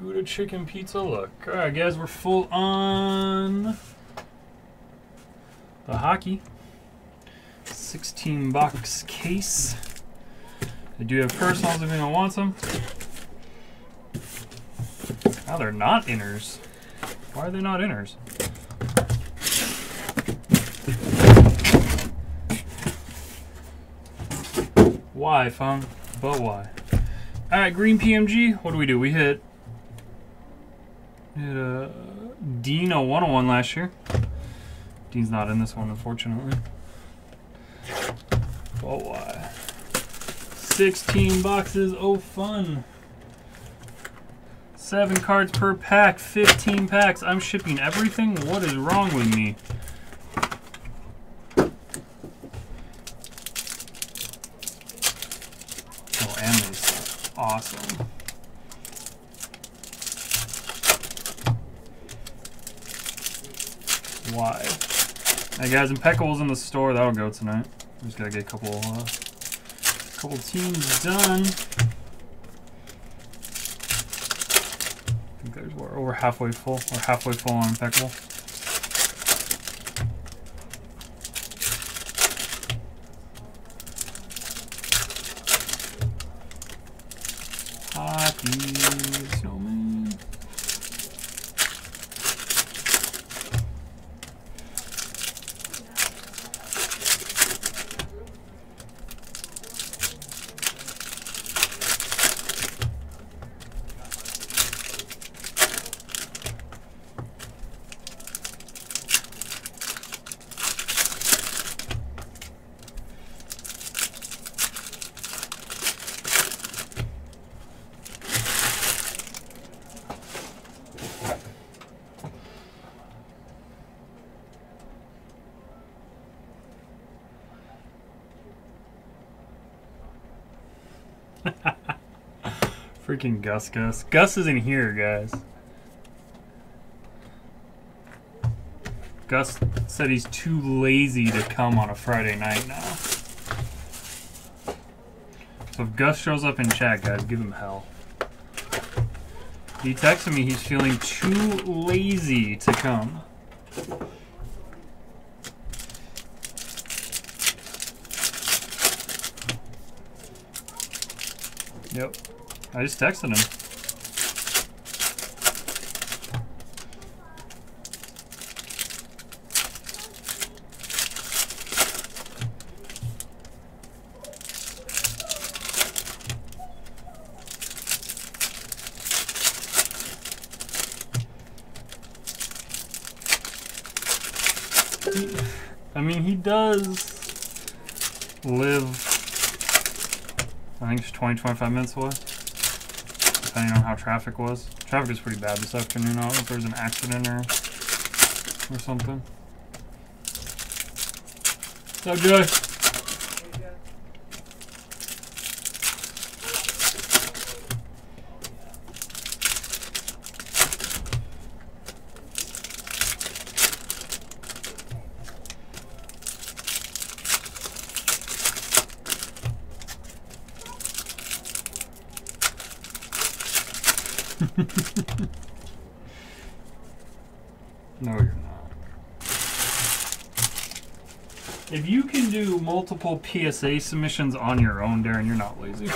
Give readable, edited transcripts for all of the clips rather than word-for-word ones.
Gouda chicken pizza look. Alright guys, we're full on the hockey. 16 box case. I do have personals if anyone wants them. Now they're not inners. Why are they not inners? Why, Fung? But why? Alright, green PMG. What do? We hit Dino 101 last year. Dean's not in this one, unfortunately. But why? 16 boxes. Oh, fun. 7 cards per pack. 15 packs. I'm shipping everything. What is wrong with me? Oh, and this. Awesome. Why? Hey guys, Impecable's in the store. That'll go tonight. We just gotta get a couple teams done. I think there's where we're halfway full. We're halfway full on Impeccable. Hockey snowman. Freaking Gus. Gus is in here, guys. Gus said he's too lazy to come on a Friday night now. So if Gus shows up in chat, guys, give him hell. He texted me he's feeling too lazy to come. Yep. I just texted him. I mean, he does live, I think it's 20, 25 minutes away. Depending on how traffic was. Traffic is pretty bad this afternoon. I don't know if there was an accident or something. What's up, Joy? No, you're not. If you can do multiple PSA submissions on your own, Darren, you're not lazy.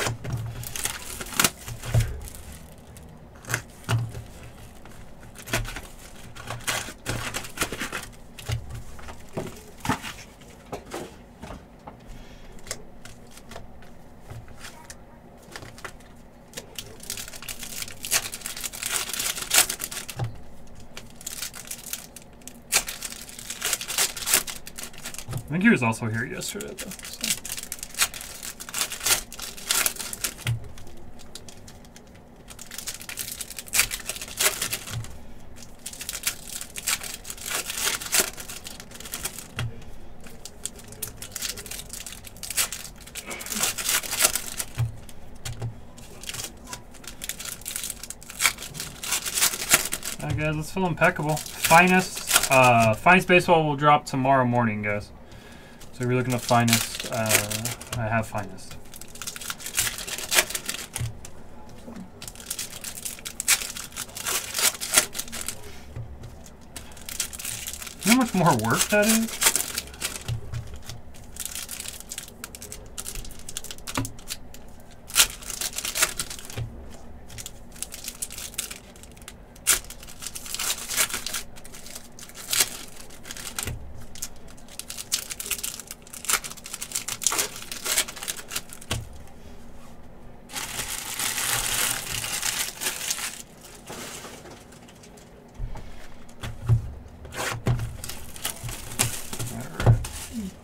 I think he was also here yesterday, though. All right, guys, let's fill Impeccable. Finest baseball will drop tomorrow morning, guys. So we're looking at Finest. I have Finest. how much more work that is?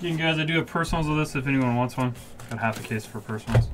Again, guys, I do have personals of this if anyone wants one. Got half a case for personals.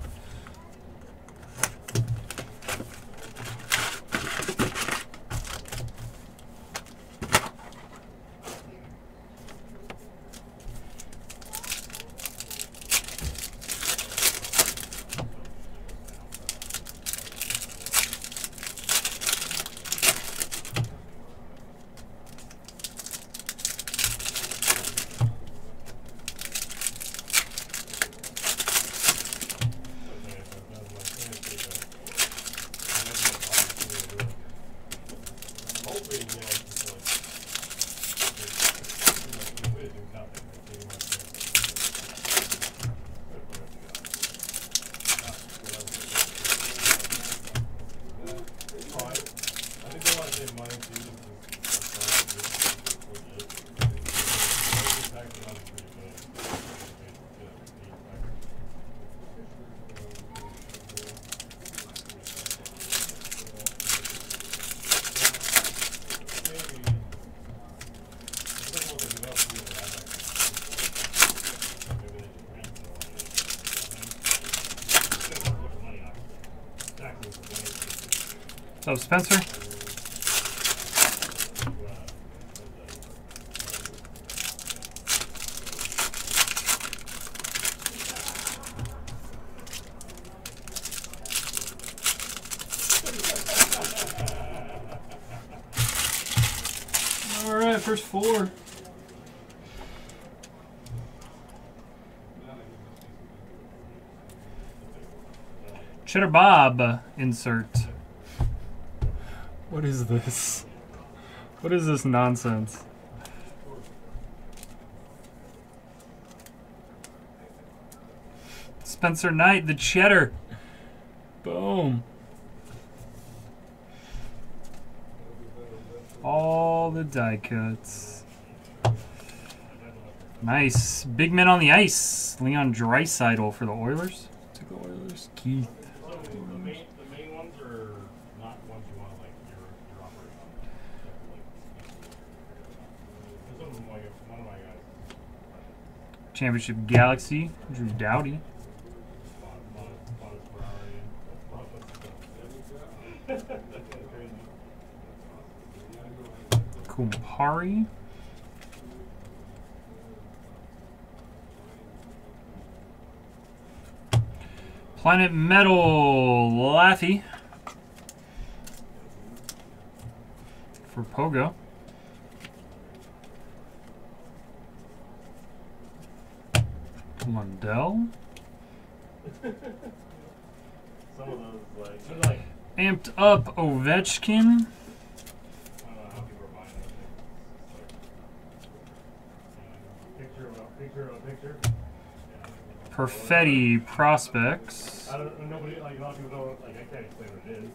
What's up, Spencer? Cheddar Bob insert. What is this? What is this nonsense? Spencer Knight, the cheddar. Boom. All the die cuts. Nice. Big men on the ice. Leon Draisaitl for the Oilers. Take the Oilers. Keith. The main ones are not ones you want to, like, your operation on. There's one of my guys. Championship Galaxy, Drew Doughty. Kumpari. Planet Metal, Laffy for Pogo. Lundell. Some of those, like, Amped Up Ovechkin. Picture. Perfetti Prospects. I don't, nobody, like, a lot of people don't, like, I can't explain what it is.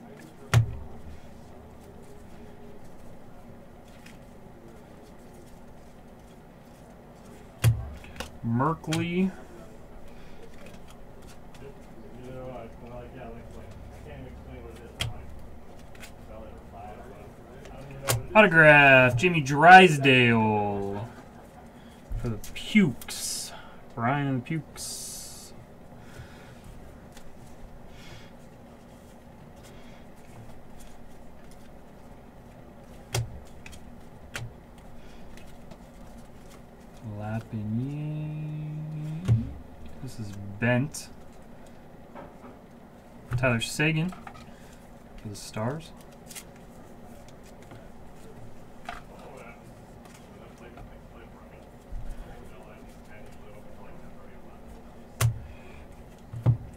Merkley. You know, I can't explain what it is. Autograph, Jamie Drysdale for the Pukes. Brian Pukes. This is Bent. Tyler Seguin for the Stars.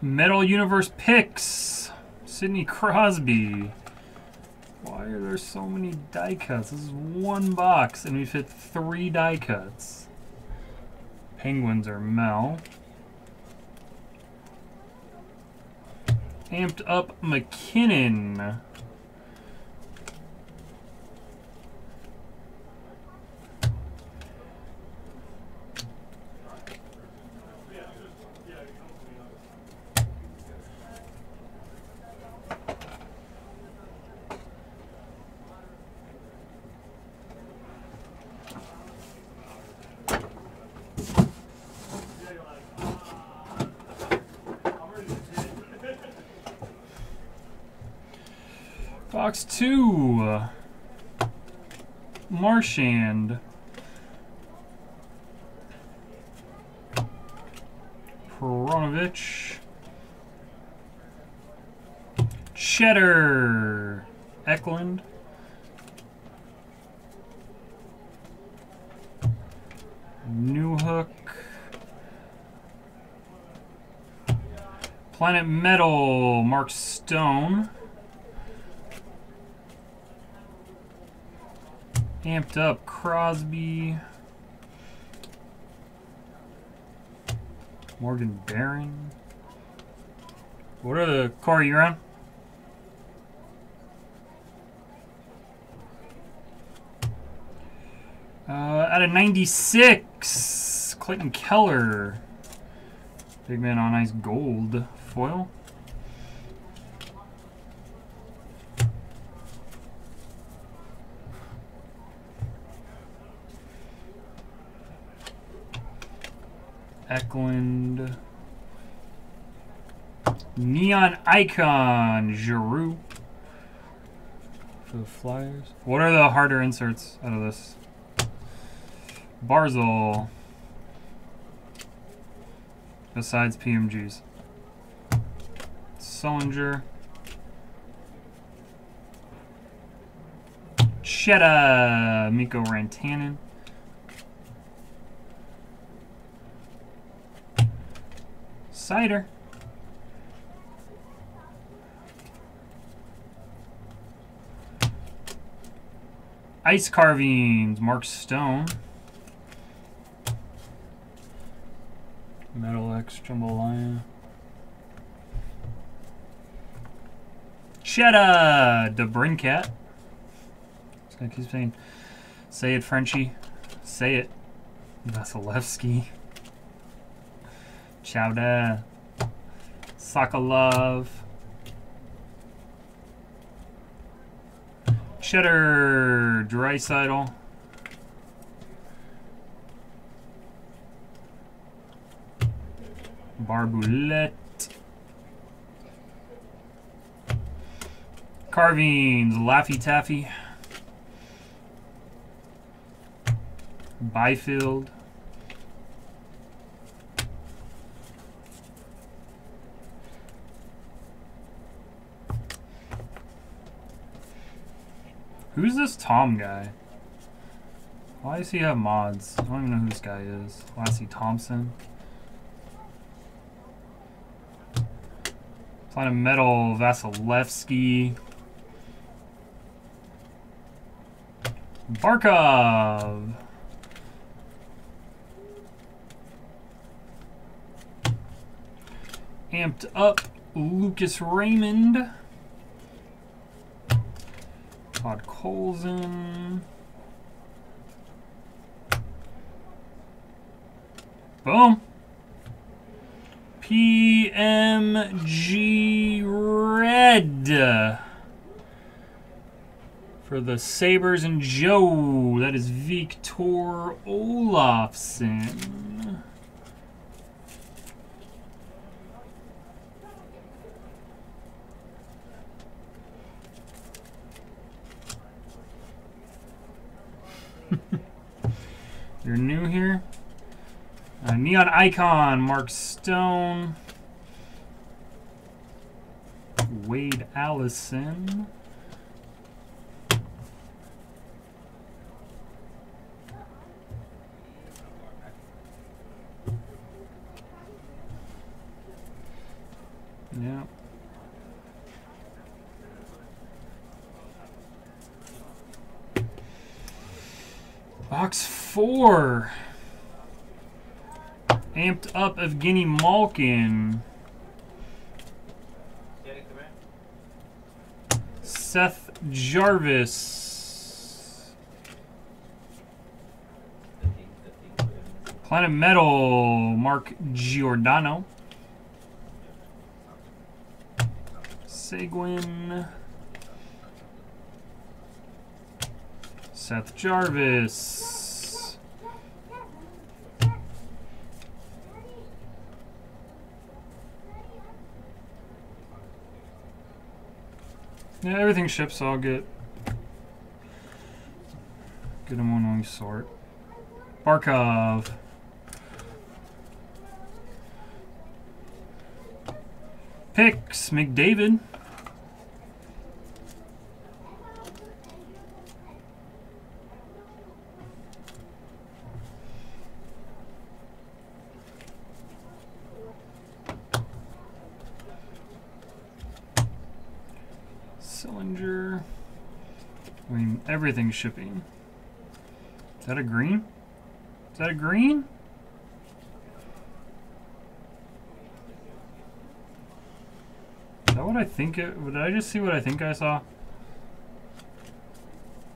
Metal Universe Picks. Sidney Crosby. Why are there so many die cuts? This is one box and we've hit 3 die cuts. Penguins are Mel. Amped up McKinnon. Box 2, Marchand, Peronovich, Cheddar, Eklund, Newhook, Planet Metal, Mark Stone. Amped up Crosby, Morgan Barron. What are the Corey, you're on? Out of 96, Clayton Keller. Big man on ice gold foil. Eklund, Neon Icon, Giroux for the Flyers. What are the harder inserts out of this? Barzal, besides PMGs. Solinger, Cheddar, Mikko Rantanen. Cider. Ice carvings, Mark Stone. Metal X, Jambalaya. Cheddar, DeBrincat. Just gonna keep saying, say it, Frenchie. Say it, Vasilevsky. Chowda, Sokolov, Cheddar, Dreisaitl, Barboulette, carvings, Laffy Taffy, Byfield. Who's this Tom guy? Why does he have mods? I don't even know who this guy is. Lassie Thompson. Planet Metal, Vasilevsky. Barkov. Amped up, Lucas Raymond. Todd Colson. Boom. PMG Red. For the Sabres and Joe. That is Victor Olofsson. You're new here. Neon Icon, Mark Stone. Wade Allison. Yeah. Box 4. Amped up Evgeny Malkin. Seth Jarvis. Planet Metal, Mark Giordano. Seguin. Seth Jarvis. Yeah, everything ships, so I'll get them on one sort. Barkov. Picks, McDavid. Cylinder. I mean, everything's shipping. Is that a green? Is that a green? Is that what I think it... Did I just see what I think I saw?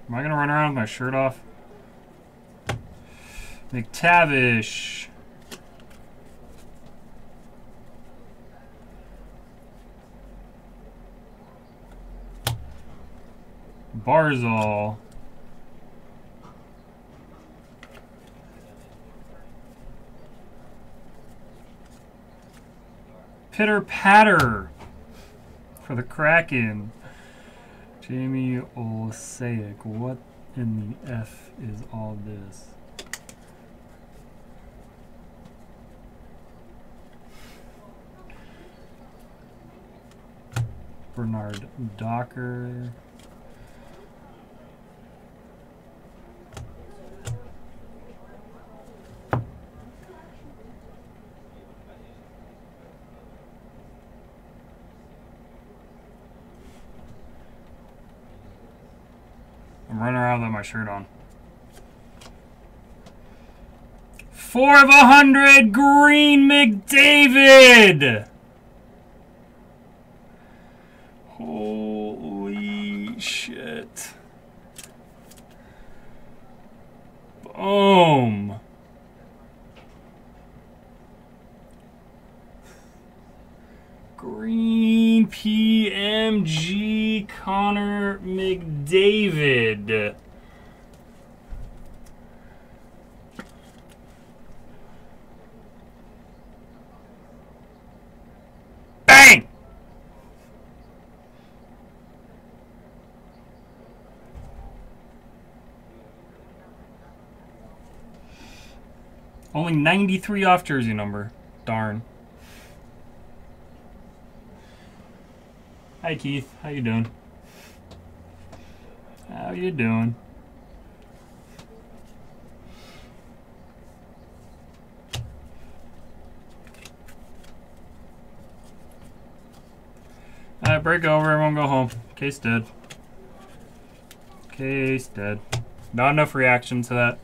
Am I going to run around with my shirt off? McTavish. Barzal. Pitter Patter for the Kraken. Jamie Olesaik. What in the F is all this? Bernard Docker. I'm running around with my shirt on. 4/100 Green McDavid. Holy shit. Boom. Green PMG Connor McDavid. Bang! Only 93 off jersey number. Darn. Hi Keith, how you doing? How you doing? Alright, break over, everyone go home. Case dead. Case dead. Not enough reaction to that.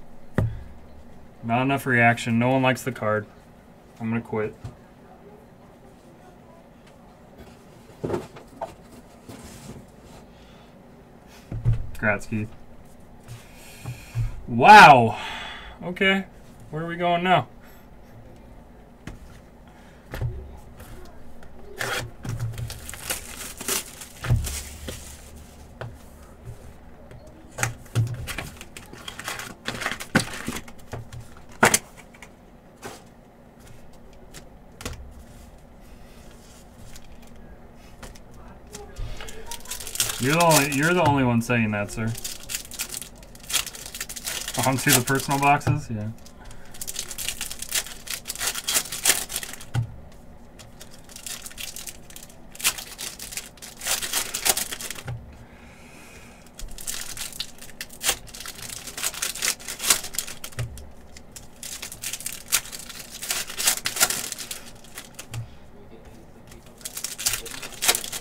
Not enough reaction. No one likes the card. I'm gonna quit. Congrats, Keith. Wow. Okay. Where are we going now? You're the only one saying that, sir. Onto the personal boxes? Yeah.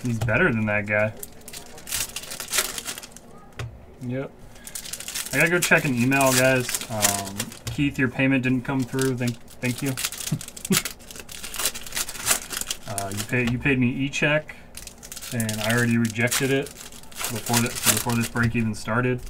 He's better than that guy. Yep. I gotta go check an email, guys. Keith, your payment didn't come through. Thank you. You paid me e-check, and I already rejected it before this break even started.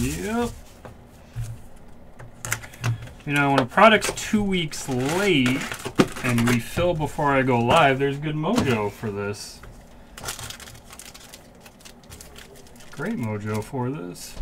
Yep. You know, when a product's 2 weeks late and we fill before I go live, there's good mojo for this. Great mojo for this.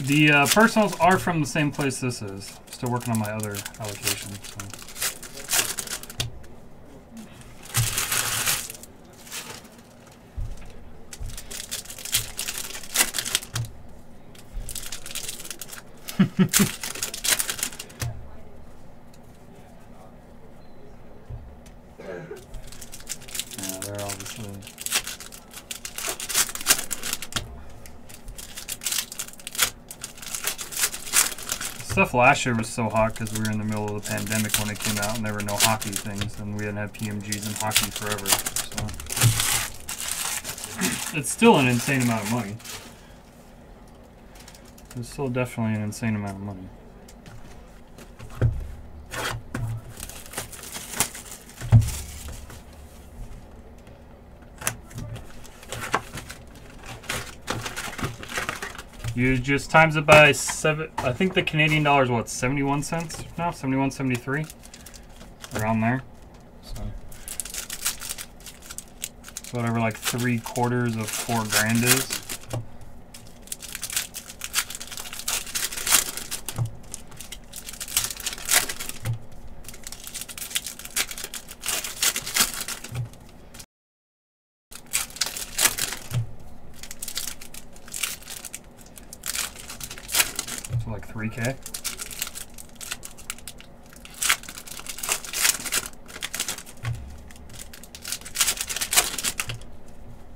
The personals are from the same place this is. Still working on my other allocation. So. Stuff last year was so hot because we were in the middle of the pandemic when it came out, and there were no hockey things, and we hadn't had PMGs and hockey forever. So it's still an insane amount of money. It's still definitely an insane amount of money. You just times it by seven. I think the Canadian dollar is what, 71 cents now, 71, 73, around there. So it's whatever, like 3/4 of $4,000 is. Okay.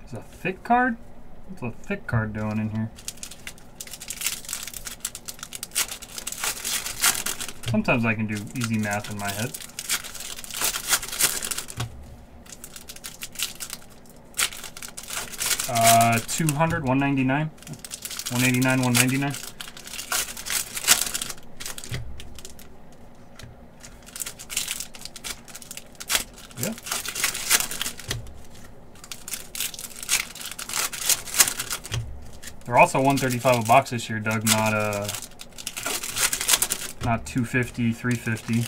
It's a thick card? What's a thick card doing in here? Sometimes I can do easy math in my head. $200, $199, $189, $199. They're also 135 a box this year, Doug, not 250, 350.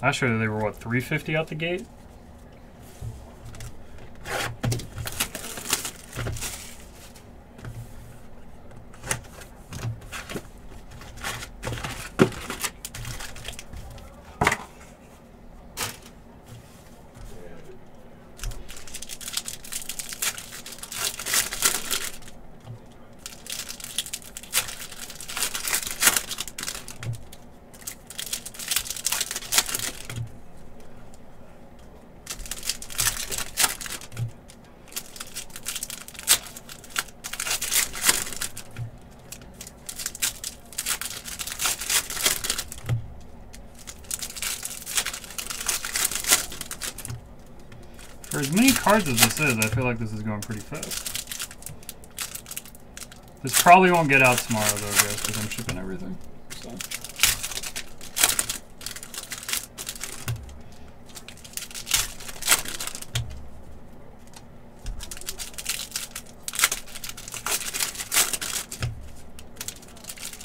Last year they were what, 350 out the gate? For as many cards as this is, I feel like this is going pretty fast. This probably won't get out tomorrow though, guys, because I'm shipping everything. So.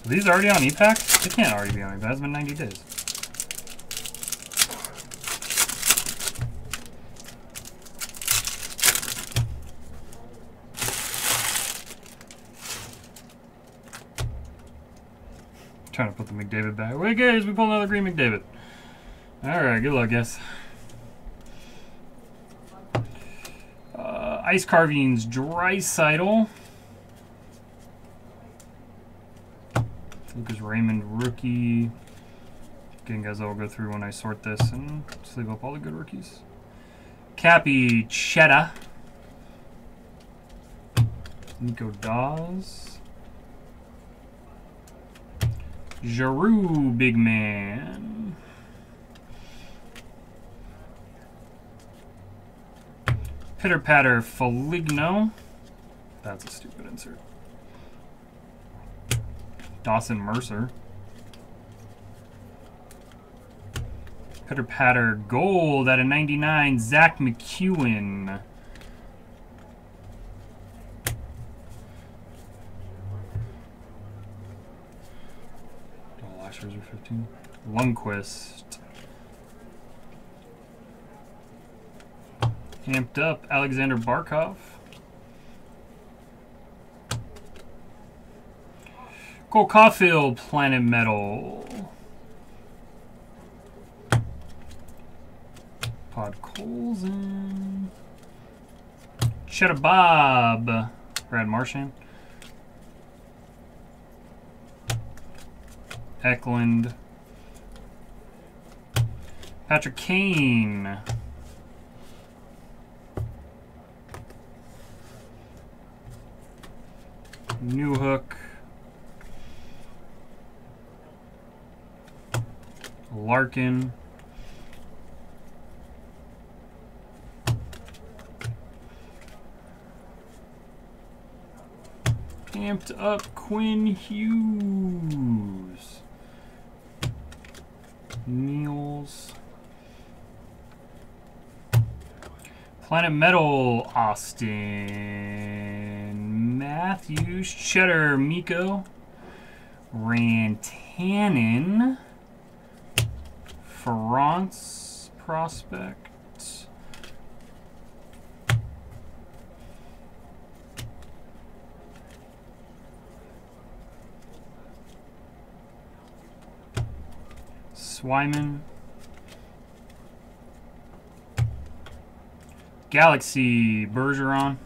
Are these already on EPAC? They can't already be on EPAC. It's been 90 days. I'm trying to put the McDavid back. Wait, guys, we pulled another green McDavid. All right, good luck, guys. Ice Carvings, Dreisaitl. Lucas Raymond rookie. Again, guys, I'll go through when I sort this and sleeve up all the good rookies. Cappy Chetta. Nico Dawes. Giroux, big man. Pitter Patter Foligno. That's a stupid insert. Dawson Mercer. Pitter Patter gold out of 99. Zach McEwen. Oh, last year's were 15. Lundqvist. Amped up. Alexander Barkov. Cole Caulfield, Planet Metal. Pod Colson. Cheddar Bob. Brad Marchand. Eklund. Patrick Kane. Newhook. Larkin, amped up Quinn Hughes, Niels, Planet Metal, Austin Matthews, Cheddar Miko, Rantanen. Ferrance prospect. Swayman. Galaxy Bergeron.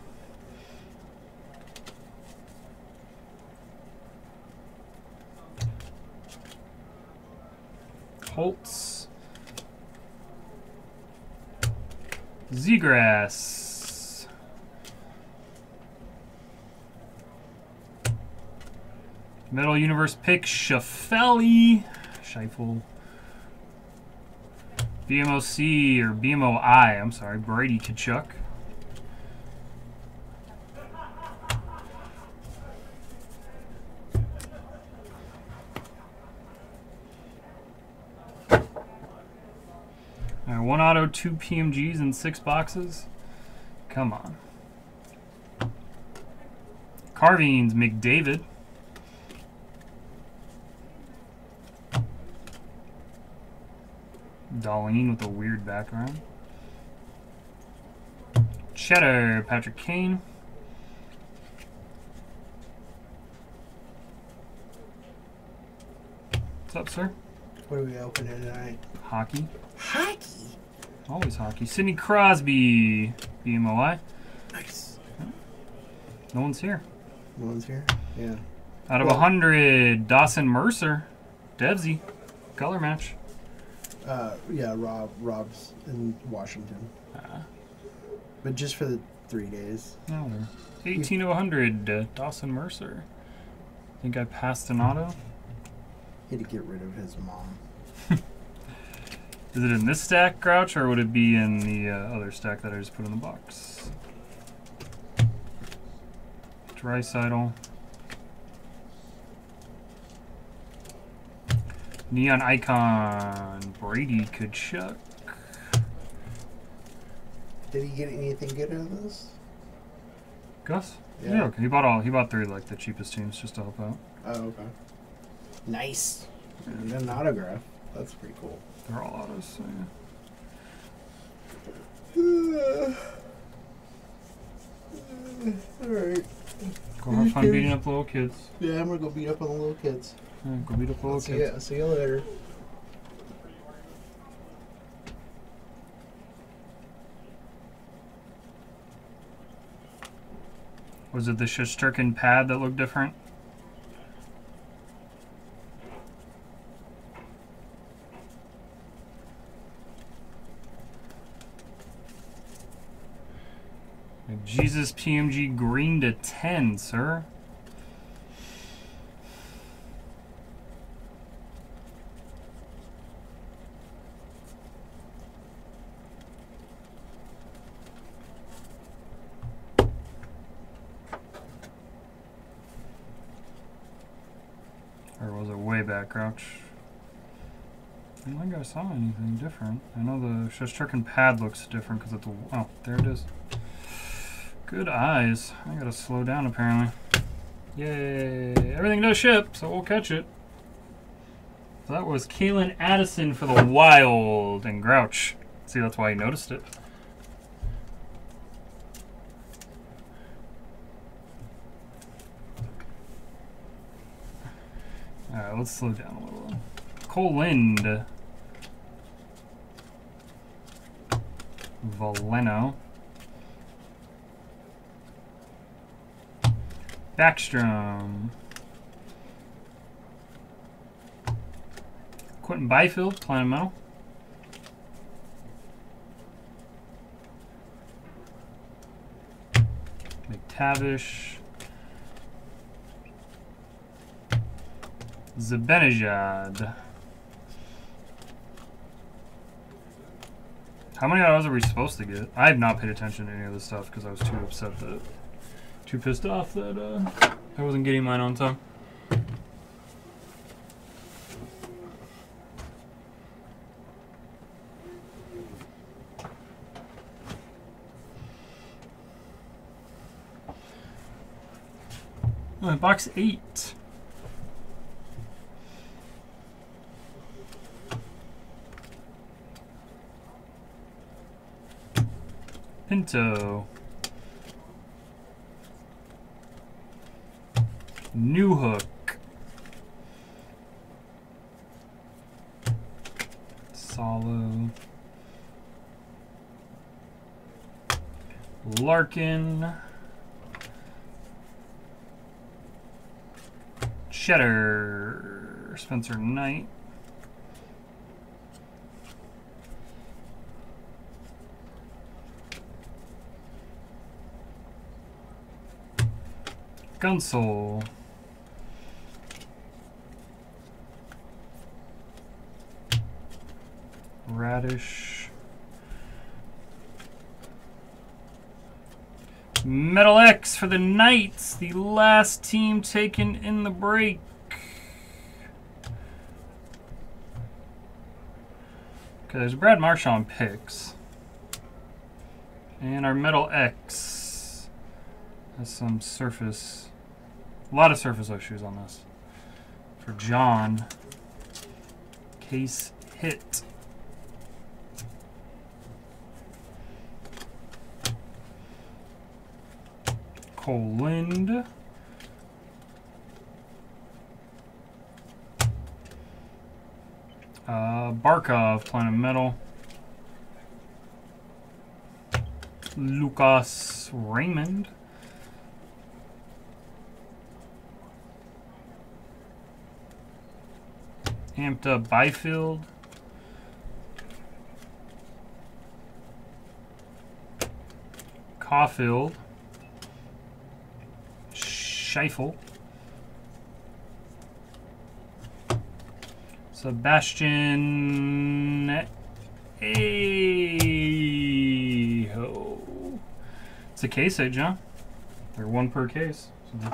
Holtz. Zegras, Metal Universe pick, Scheifele, BMOC or BMOI, I'm sorry, Brady Tkachuk, one auto, two PMGs in 6 boxes. Come on. Carvings, McDavid. Darlene with a weird background. Cheddar, Patrick Kane. What's up, sir? What are we opening tonight? Hockey. Hockey? Always hockey. Sidney Crosby, BMOI. Nice. Yeah. No one's here. No one's here? Yeah. Out of 100, Dawson Mercer, Devsy, color match. Yeah, Rob's in Washington. But just for the 3 days. No. 18 of 100, Dawson Mercer. I think I passed an auto. He had to get rid of his mom. Is it in this stack, Grouch, or would it be in the other stack that I just put in the box? Dreisaitl. Neon Icon. Brady Kachuk. Did he get anything good out of this? Gus? Yeah, okay. He bought all. He bought three, like the cheapest teams, just to help out. Oh, okay. Nice. And an autograph. That's pretty cool. They're all autos, so yeah. All right. Go have fun beating up little kids. Yeah, I'm gonna go beat up on the little kids. Yeah, go beat up the little kids. Yeah, see you later. Was it the Shesterkin pad that looked different? Jesus PMG green to 10, sir. Crouch. I don't think I saw anything different. I know the Shesterkin pad looks different because it's a... Oh, there it is. Good eyes. I gotta slow down apparently. Yay. Everything does ship, so we'll catch it. So that was Kalen Addison for the Wild and Grouch. See, that's why he noticed it. Alright, let's slow down a little. Cole Lind. Valeno. Backstrom. Quentin Byfield, Planet Metal. McTavish. Zibanejad. How many autos are we supposed to get? I have not paid attention to any of this stuff because I was too upset that, too pissed off that I wasn't getting mine on time. Oh, box 8. Pinto. Newhook. Salo. Larkin. Cheddar. Spencer Knight. Gunsel. Radish. Metal X for the Knights, the last team taken in the break. Okay, there's Brad Marchand picks. And our Metal X has some surface. A lot of surface issues on this. For John. Case hit. Cole Lind. Barkov, Planet Metal. Lucas Raymond. Amped Up Byfield. Caulfield. Scheifel. Sebastian Hey ho. It's a caseage, huh? They're one per case. So.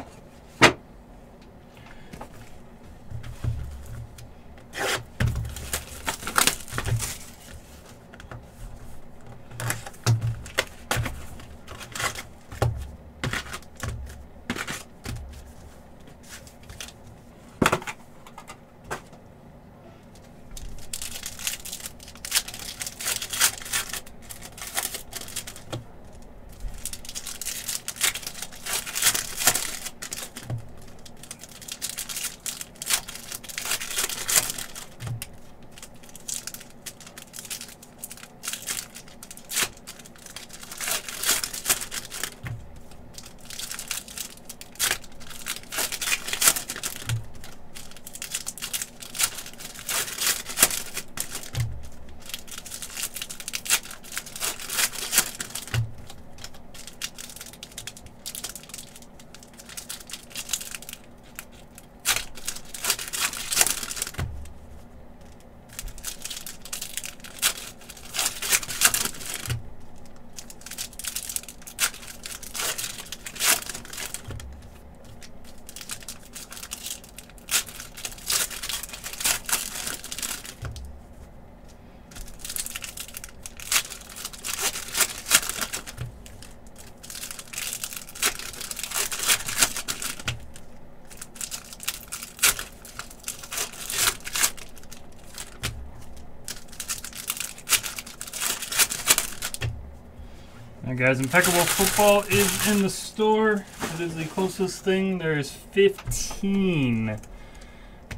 Guys, Impeccable Football is in the store. It is the closest thing. There is 15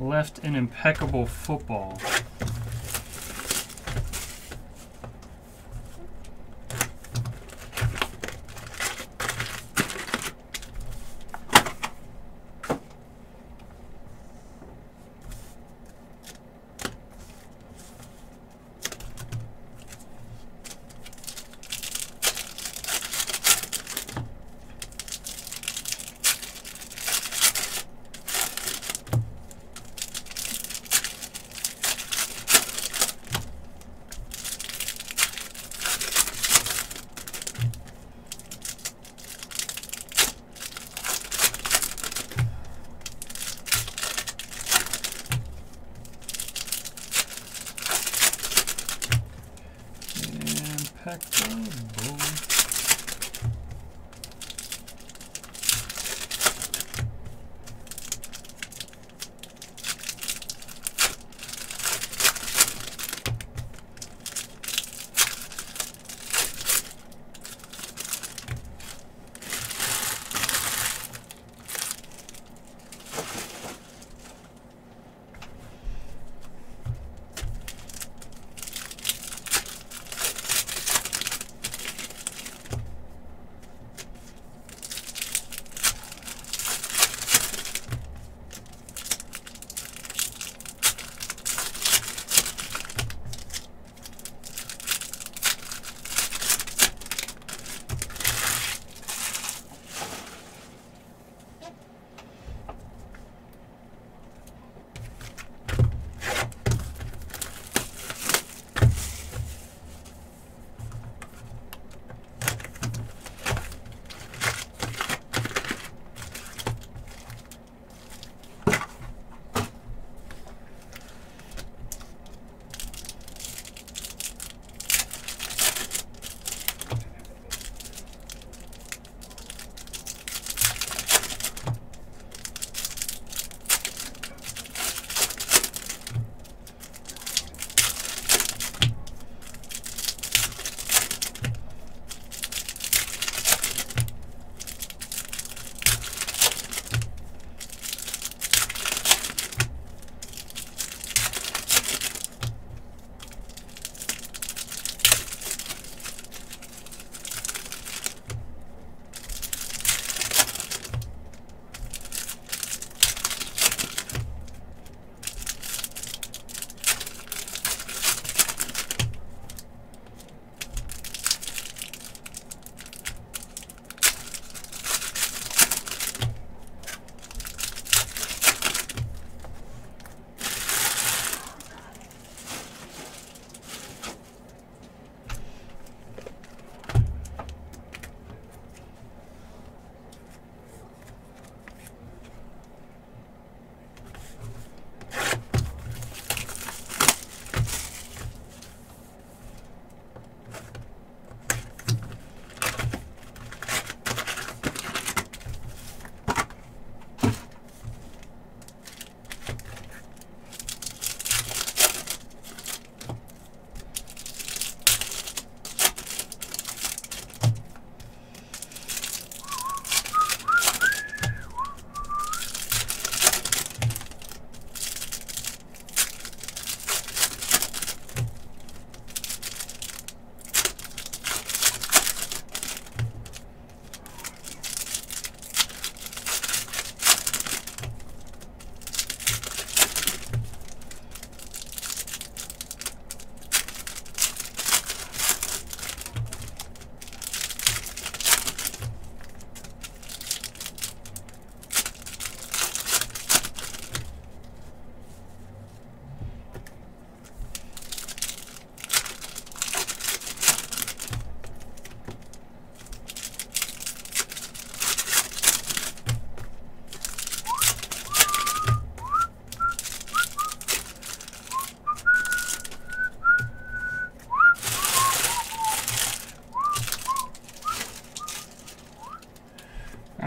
left in Impeccable Football.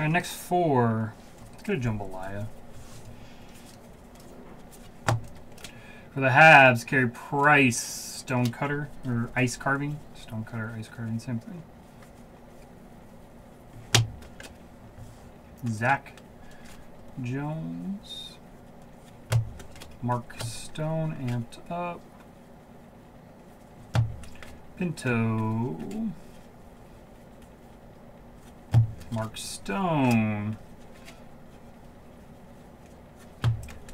Alright, next four. Let's get a jambalaya. For the Habs, Carey Price, Stonecutter, or Ice Carving. Stonecutter, Ice Carving, same thing. Zach Jones. Mark Stone, amped up. Pinto. Mark Stone.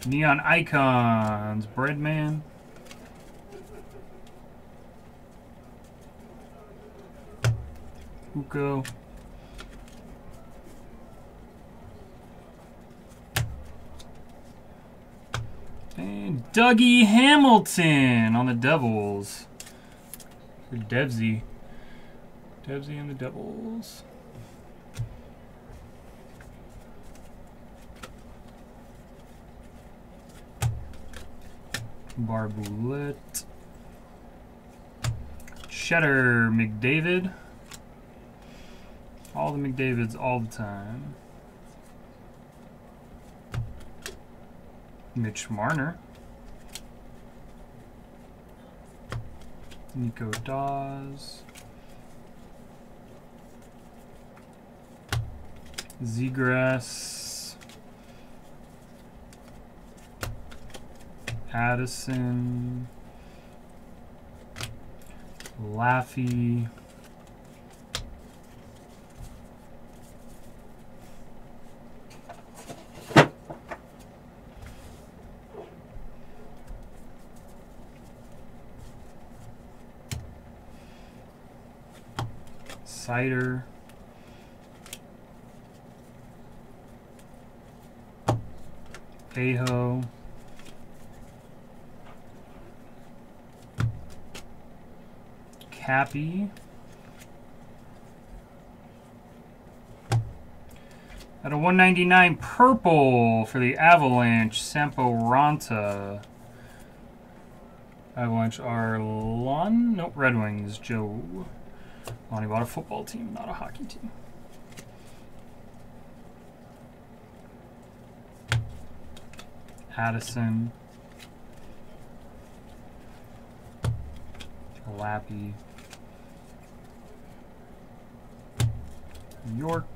Neon Icons. Breadman. Huko. And Dougie Hamilton on the Devils. Or Devsy. Devsy and the Devils. Barboulette. Cheddar McDavid. All the McDavids all the time. Mitch Marner. Nico Dawes. Zegras. Addison. Laffy. Cider. Aho. Cappy. At a 199 purple for the Avalanche, Sampo Ranta. Avalanche are Lon? Nope, Red Wings, Joe. Lonnie bought a football team, not a hockey team. Addison. Lappy. York.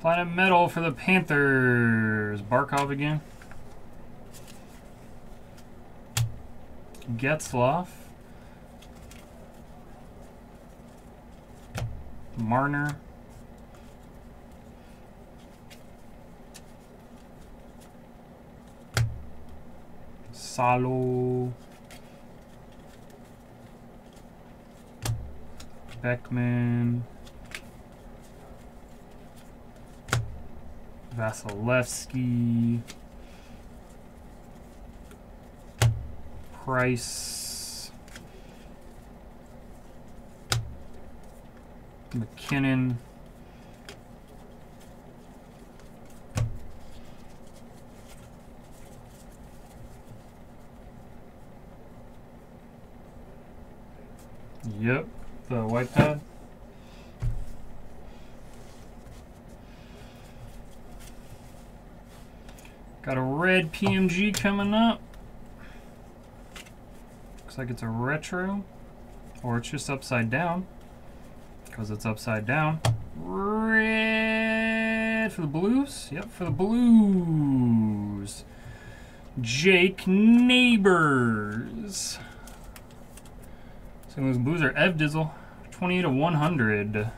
Platinum medal for the Panthers. Barkov again. Getzlaf. Marner. Salo. Beckman. Vasilevsky. Price. McKinnon. Yep, the white pad. Got a red PMG coming up. Looks like it's a retro, or it's just upside down. Because it's upside down. Red for the Blues. Yep, for the Blues. Jake Neighbors. St. Louis Blues are Ev Dizzle. 28/100.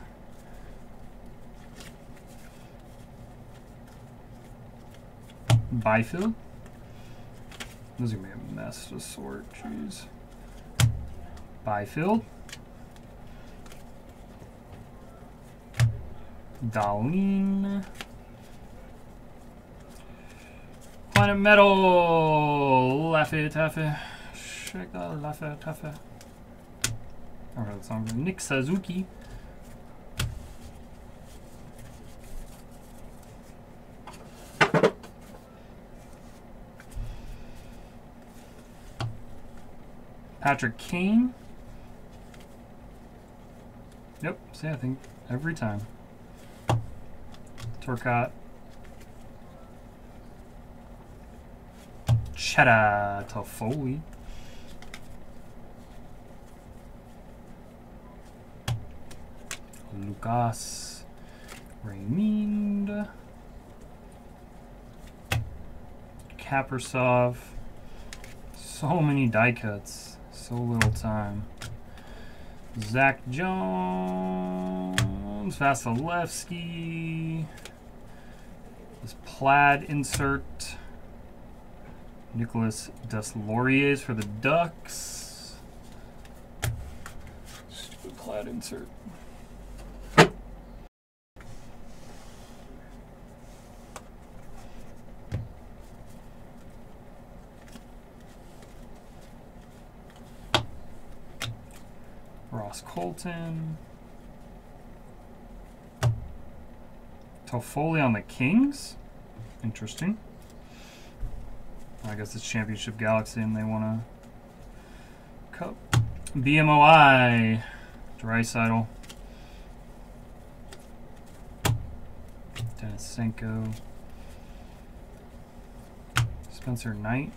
Byfield. This is going to be a mess to sort. Jeez. Byfield. Darlene. Planet Metal. Laffy Taffy. Shake that Laffy Taffy. Alright, that song. Nick Suzuki. Patrick Kane. Yep, see, I think every time. Torcott. Cheddar Toffoli. Lucas Raymond. Kaprasov. So many die cuts, so little time. Zach Jones, Vasilevsky, this plaid insert, Nicolas Deslauriers for the Ducks. Stupid plaid insert. Colton. Toffoli on the Kings? Interesting. I guess it's Championship Galaxy and they want a cup. BMOI. Dreisaitl. Denisenko. Spencer Knight.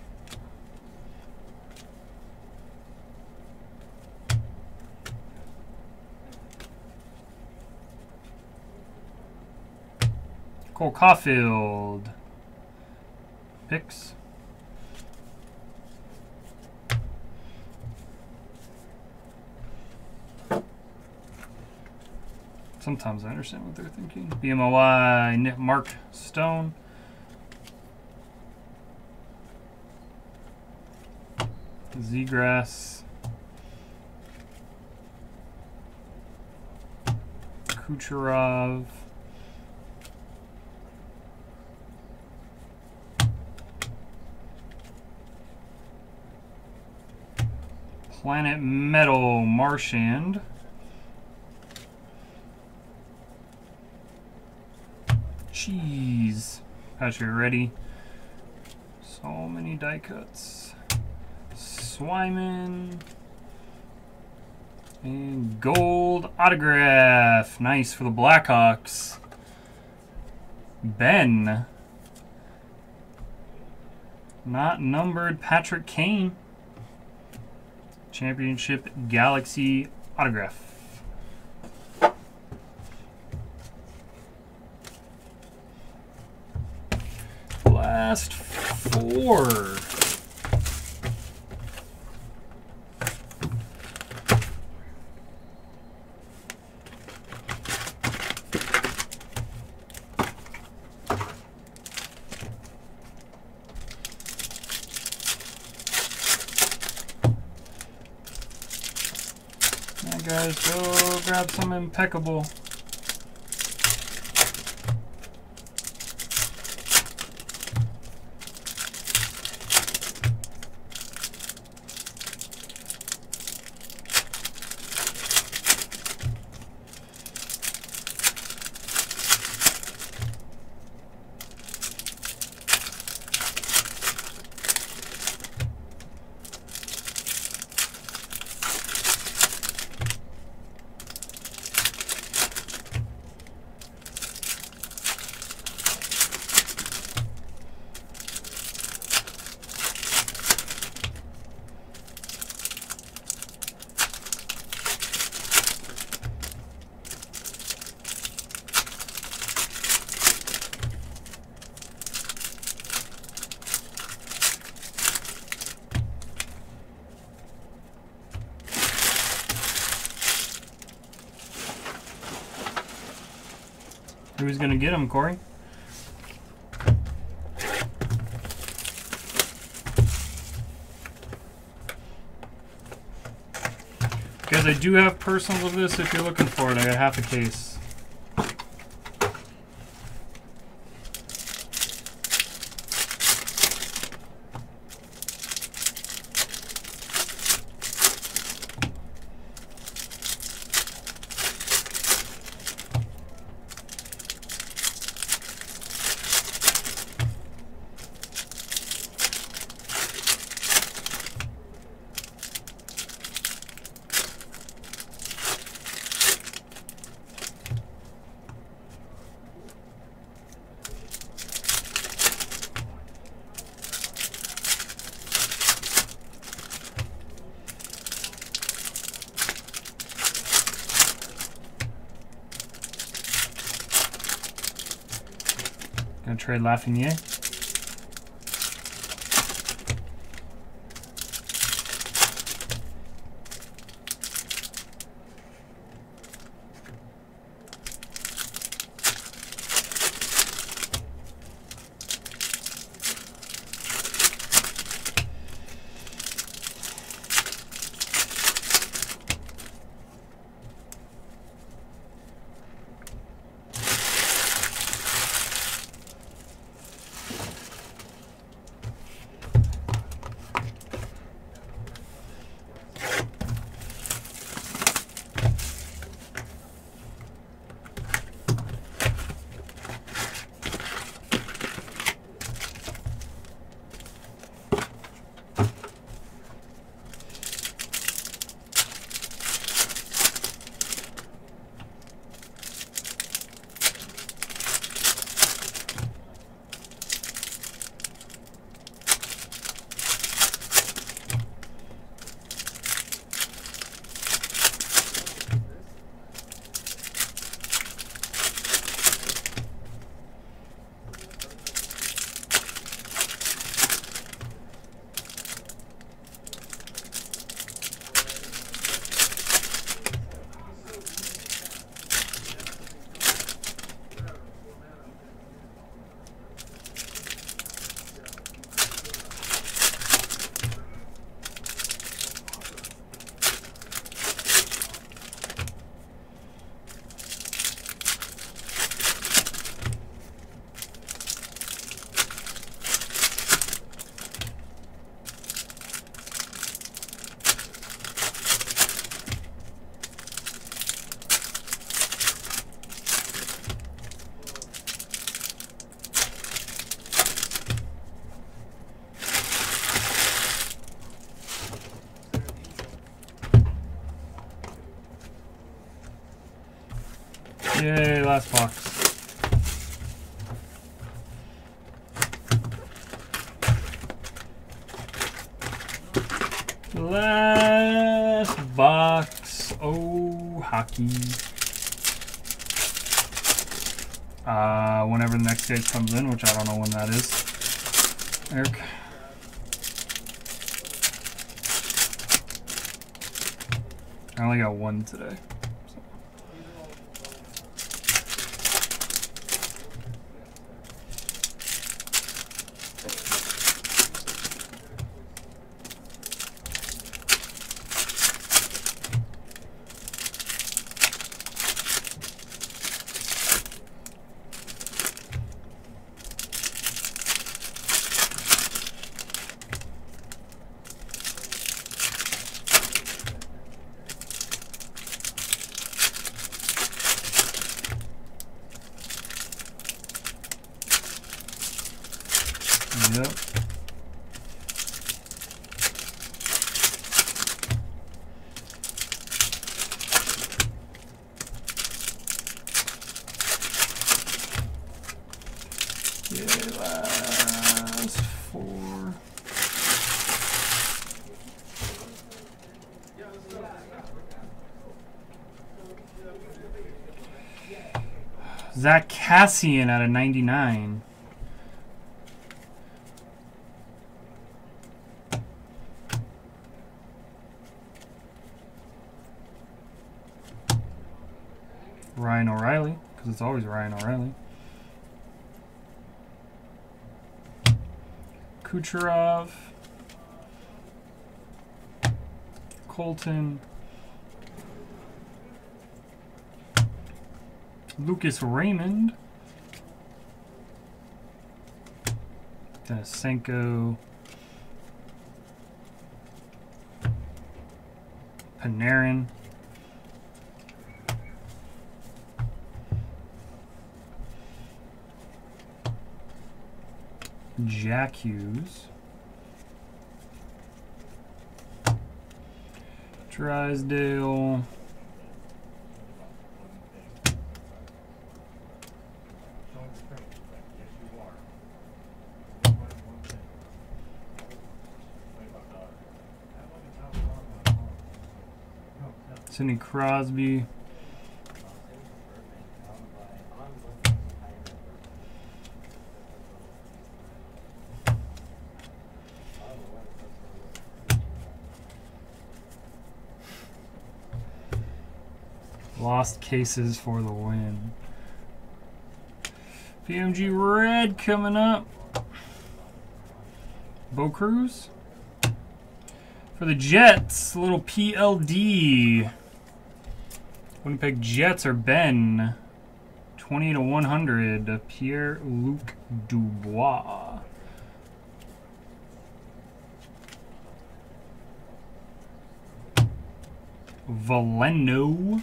Cole Caulfield. Picks. Sometimes I understand what they're thinking. BMOI, Mark Stone. Zegras. Kucherov. Planet Metal, Marchand. Cheese. Patrick Reddy. So many die cuts. Swayman. And gold autograph. Nice for the Blackhawks. Ben. Not numbered Patrick Kane. Championship Galaxy autograph. Last four. Guys, go grab some impeccable. Who's going to get him, Corey? Because I do have personals of this if you're looking for it. I got half a case. Trade Lafreniere. Yay, last box. Last box. Oh, hockey. Whenever the next date comes in, which I don't know when that is. Eric. I only got one today. Yep. Yeah, last four. Zach Cassian out of 99. Ryan O'Reilly, because it's always Ryan O'Reilly. Kucherov, Colton, Lucas Raymond, Denisenko, Panarin. Jack Hughes, Drysdale, Sidney Crosby, Lost Cases for the win. PMG Red coming up. Bo Cruz. For the Jets, a little PLD. Winnipeg Jets are Ben. 20/100. Pierre-Luc Dubois. Valeno.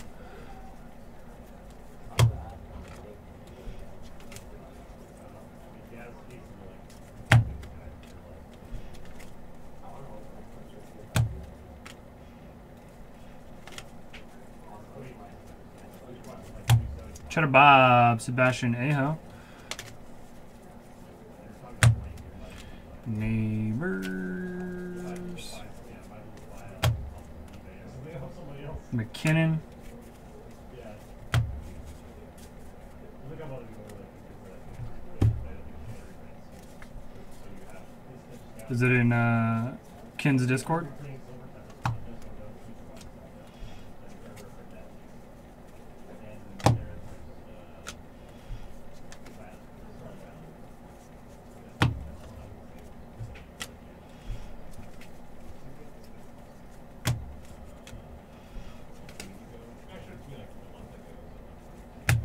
Cheddar Bob, Sebastian Aho. Neighbors. McKinnon. Is it in Ken's Discord?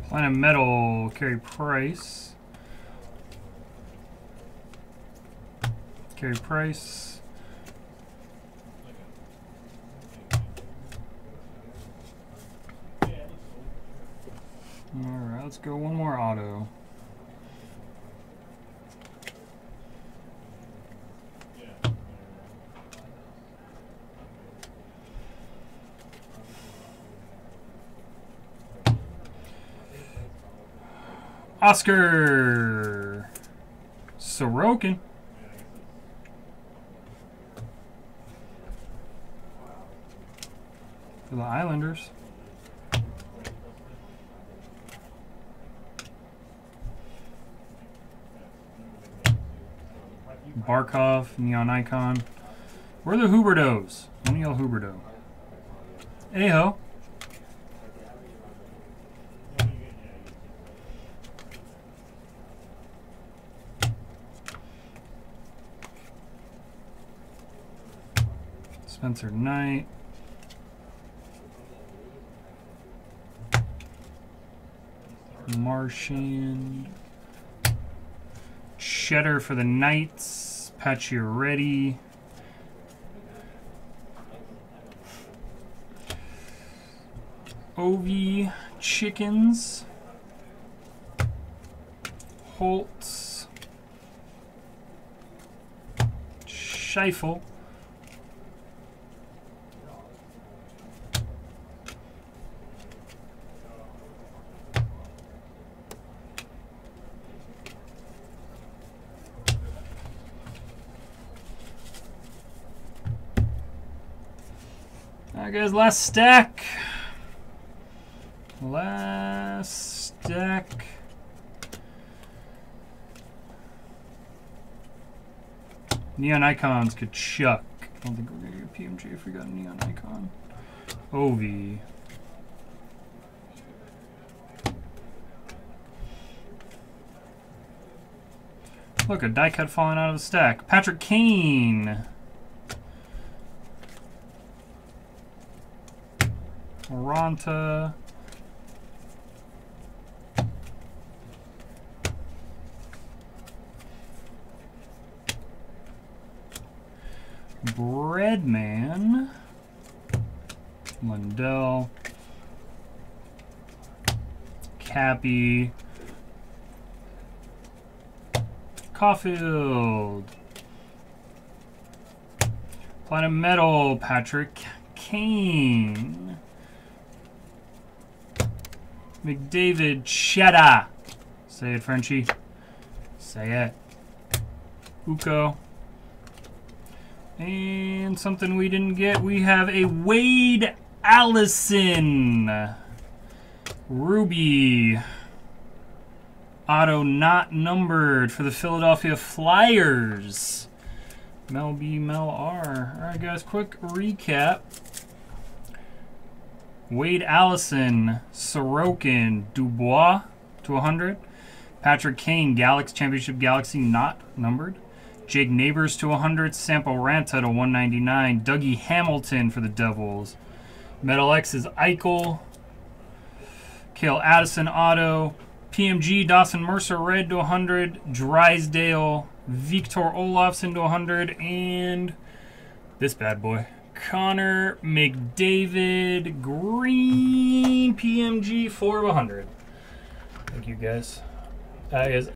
Planet Metal, Carey Price. Carey Price. All right, let's go one more auto. Oscar Sorokin. For the Islanders. Barkov, Neon Icon. We're the Hubertos. O'Neill Huberto. Aho. Spencer Knight. Martian. Cheddar for the Knights. Pacioretty. Ovi. Chickens. Holtz. Scheifele. Alright guys, last stack. Last stack. Neon Icons, Kachuk. I don't think we're gonna get PMG if we got a Neon Icon. Ovi. Look, a die cut falling out of the stack. Patrick Kane. Ronta. Breadman. Lindell. Cappy. Caulfield. Planet Metal. Patrick Kane. McDavid Cheddar. Say it, Frenchie. Say it. Uko. And something we didn't get. We have a Wade Allison. Ruby. Auto not numbered for the Philadelphia Flyers. Mel B, Mel R. All right, guys, quick recap. Wade Allison, Sorokin, Dubois to 100. Patrick Kane, Galaxy Championship Galaxy, not numbered. Jake Neighbors to 100. Sampo Ranta to 199. Dougie Hamilton for the Devils. Metal X is Eichel. Cale Addison, auto. PMG, Dawson Mercer, red to 100. Drysdale, Victor Olofsson to 100. And this bad boy, Connor McDavid, green PMG, 4 of 100. Thank you, guys. That is